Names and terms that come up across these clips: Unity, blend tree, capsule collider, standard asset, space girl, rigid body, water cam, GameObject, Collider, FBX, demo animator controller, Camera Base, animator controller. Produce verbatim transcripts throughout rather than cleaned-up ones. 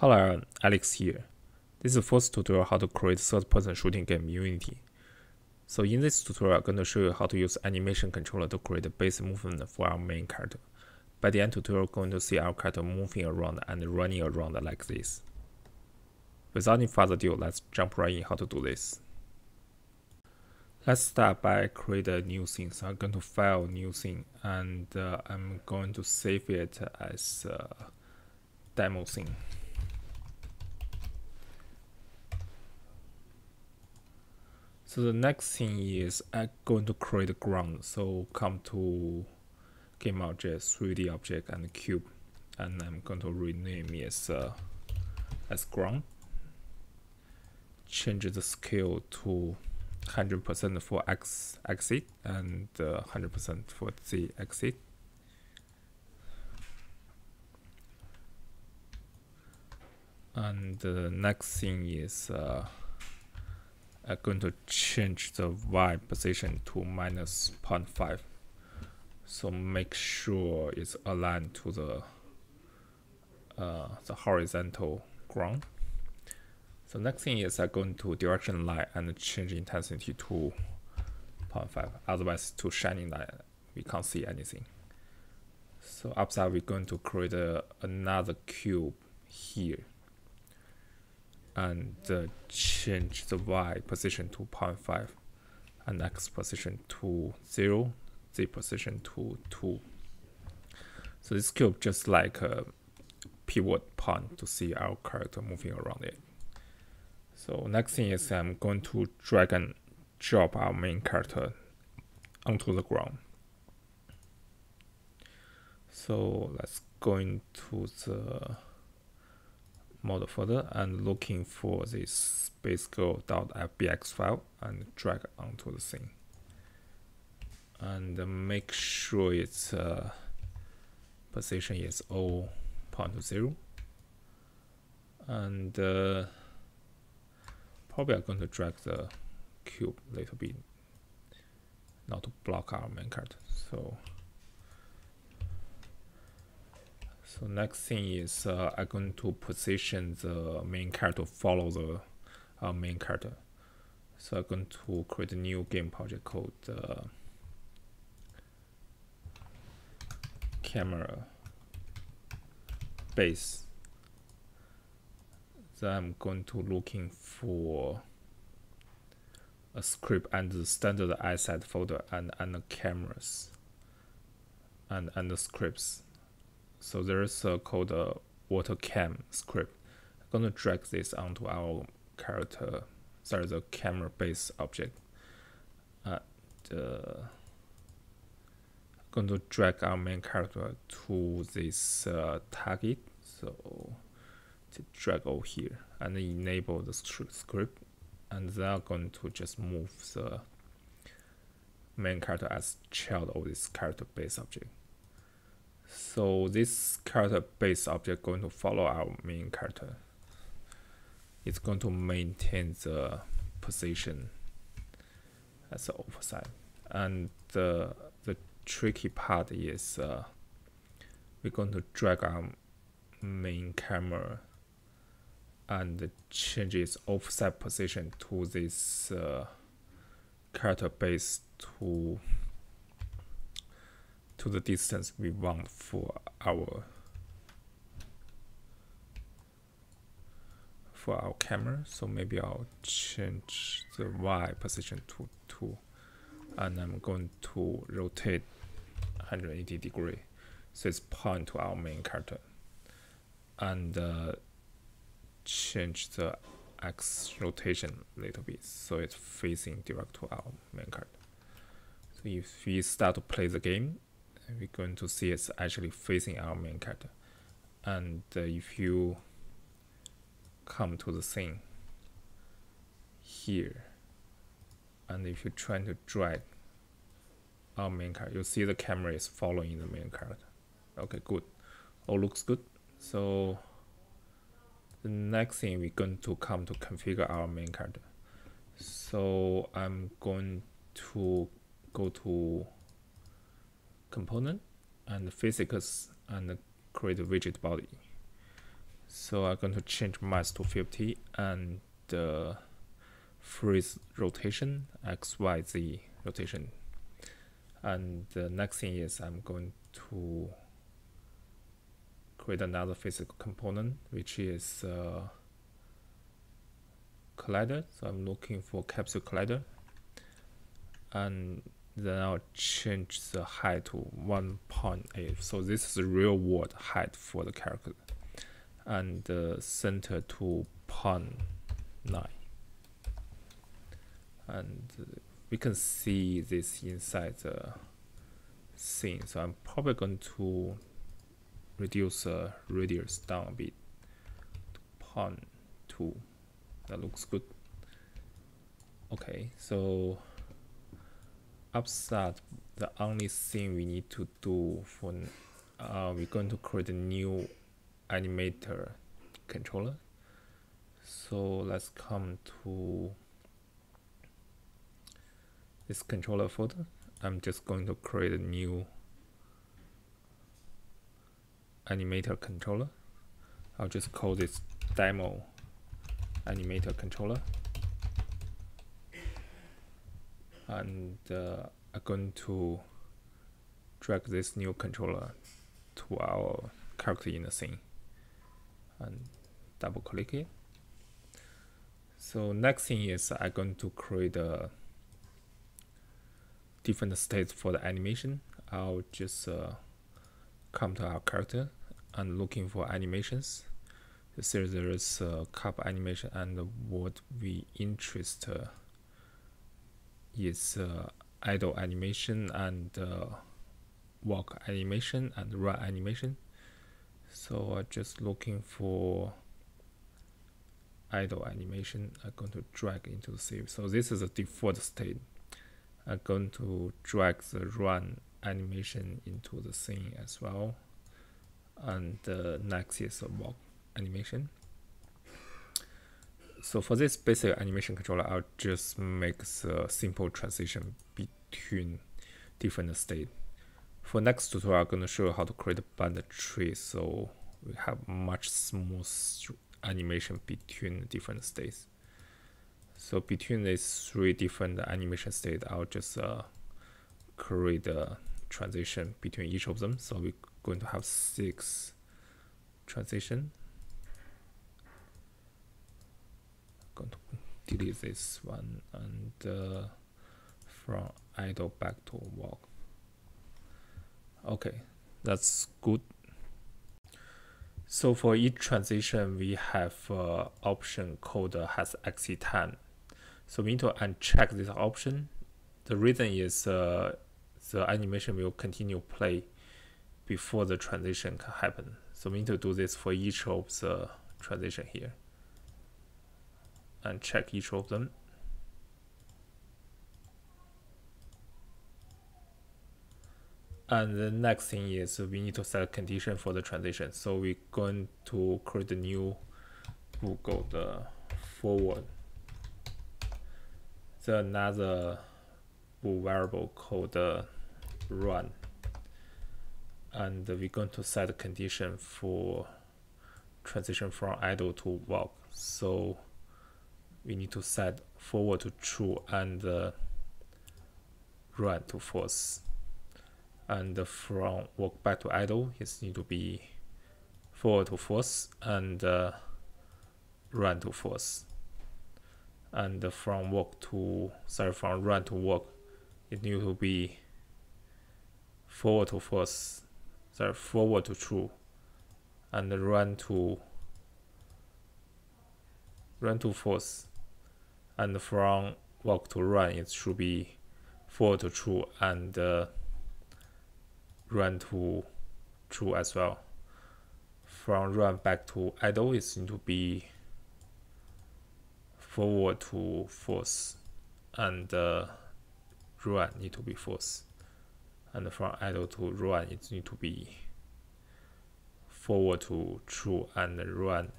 Hello, Alex here. This is the first tutorial how to create third-person shooting game in Unity. So in this tutorial, I'm going to show you how to use animation controller to create a base movement for our main character. By the end tutorial, we're going to see our character moving around and running around like this. Without any further ado, let's jump right in how to do this. Let's start by create a new thing. So I'm going to file new thing and uh, I'm going to save it as uh, demo thing. So the next thing is I'm going to create a ground. So come to GameObject, three D object and cube, and I'm going to rename it as, uh, as ground. Change the scale to one hundred percent for X exit and one hundred percent uh, for Z exit. And the next thing is uh, I'm going to change the Y position to minus zero point five, so make sure it's aligned to the uh, the horizontal ground. So next thing is I'm going to direction light and change intensity to zero point five, otherwise to shining light we can't see anything. So upside we're going to create a, another cube here. And uh, change the Y position to zero point five, and X position to zero, Z position to two. So this cube just like a pivot point to see our character moving around it. So next thing is I'm going to drag and drop our main character onto the ground. So let's go into the model folder and looking for this space girl dot f b x file and drag onto the thing, and uh, make sure its uh, position is zero point zero, and uh, probably I'm going to drag the cube a little bit, not to block our main card. So So next thing is uh, I'm going to position the main character to follow the uh, main character. So I'm going to create a new game project called uh, Camera Base. Then I'm going to looking for a script and the standard asset folder and under cameras and under scripts. So there is a called uh, water cam script. I'm going to drag this onto our character, sorry, the camera base object. And, uh, I'm going to drag our main character to this uh, target. So to drag over here and enable the script, and then I'm going to just move the main character as child of this character base object. So this character base object going to follow our main character. It's going to maintain the position as an oversight. And uh, the tricky part is uh, we're going to drag our main camera and change its offset position to this uh, character base to to the distance we want for our for our camera. So maybe I'll change the Y position to two, and I'm going to rotate one hundred eighty degree, so it's point to our main character, and uh, change the X rotation a little bit so it's facing direct to our main character. So if we start to play the game, we're going to see it's actually facing our main character. And uh, if you come to the thing here, and if you're trying to drag our main character, you'll see the camera is following the main character. Okay, good. All looks good. So the next thing we're going to come to configure our main character. So I'm going to go to component and physics and create a rigid body. So I'm going to change mass to fifty and uh, freeze rotation, X, Y, Z rotation. And the next thing is I'm going to create another physical component, which is uh, collider. So I'm looking for capsule collider. And then I'll change the height to one point eight. So this is the real world height for the character. And uh, center to zero point nine. And uh, we can see this inside the scene. So I'm probably going to reduce the uh, radius down a bit to zero point two. That looks good. Okay, so upside, the only thing we need to do for uh, we're going to create a new animator controller. So let's come to this controller folder. I'm just going to create a new animator controller. I'll just call this demo animator controller. And uh, I'm going to drag this new controller to our character in the scene and double click it. So next thing is I'm going to create a different states for the animation. I'll just uh, come to our character and looking for animations. So there is a cup animation, and what we interest uh, is uh, idle animation and uh, walk animation and run animation. So I'm uh, just looking for idle animation. I'm going to drag into the save. So this is a default state. I'm going to drag the run animation into the scene as well. And uh, next is a walk animation. So for this basic animation controller, I'll just make the simple transition between different states. For next tutorial, I'm going to show you how to create a blend tree, so we have much smooth animation between different states. So between these three different animation states, I'll just uh, create a transition between each of them. So we're going to have six transition. Going to delete this one and uh, from idle back to walk. Okay, that's good. So for each transition, we have uh, option called uh, has exit time. So we need to uncheck this option. The reason is uh, the animation will continue play before the transition can happen. So we need to do this for each of the transition here. And check each of them. And the next thing is we need to set a condition for the transition. So we're going to create a new bool called the forward. Then another bool variable called the run. And we're going to set a condition for transition from idle to walk. So we need to set forward to true and uh, run to false, and uh, from walk back to idle is need to be forward to false and uh, run to false, and uh, from walk to sorry from run to walk it need to be forward to false, sorry forward to true, and uh, run to run to false. And from walk to run, it should be forward to true and uh, run to true as well. From run back to idle, it needs to be forward to false and uh, run need to be false. And from idle to run, it needs to be forward to true and run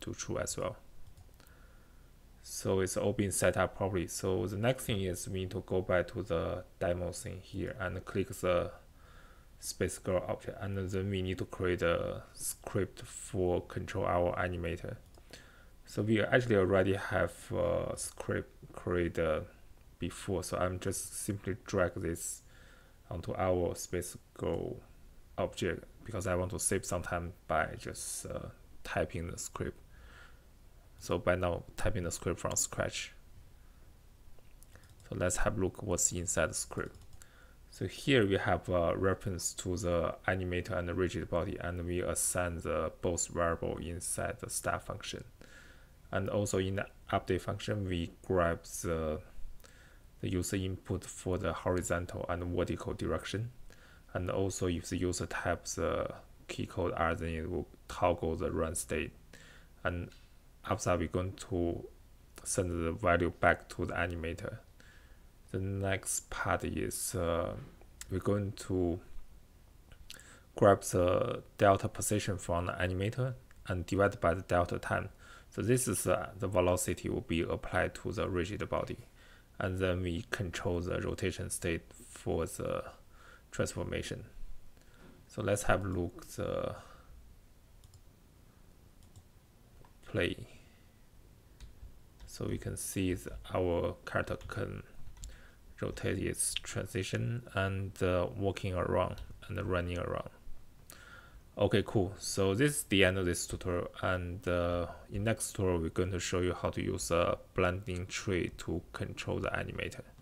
to true as well. So it's all been set up properly. So the next thing is we need to go back to the demo scene here and click the space girl object, and then we need to create a script for control our animator. So we actually already have a script created before, so I'm just simply drag this onto our space girl object because I want to save some time by just uh, typing the script. So by now typing the script from scratch. So let's have a look what's inside the script. So here we have a reference to the animator and the rigid body, and we assign the both variable inside the start function. And also in the update function, we grab the, the user input for the horizontal and vertical direction. And also if the user types the key code R, then it will toggle the run state. And after we're going to send the value back to the animator. The next part is uh, we're going to grab the delta position from the animator and divide by the delta time. So this is uh, the velocity will be applied to the rigid body, and then we control the rotation state for the transformation. So let's have a look the play. So we can see that our character can rotate its transition and uh, walking around and running around. Okay, cool. So this is the end of this tutorial, and uh, in next tutorial we're going to show you how to use a blending tree to control the animator.